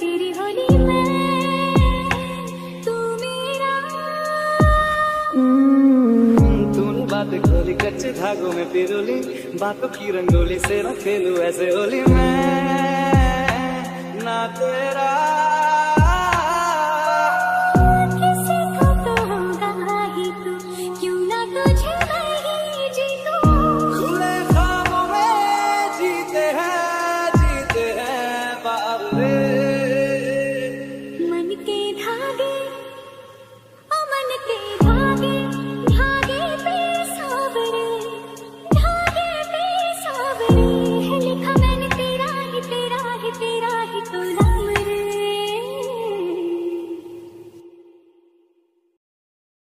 तेरी होली में तू मेरा तूने बात खोली कच्चे धागों में पिरोली बातों की रंगोली से ना खेलूं ऐसे होली में ना तेरा।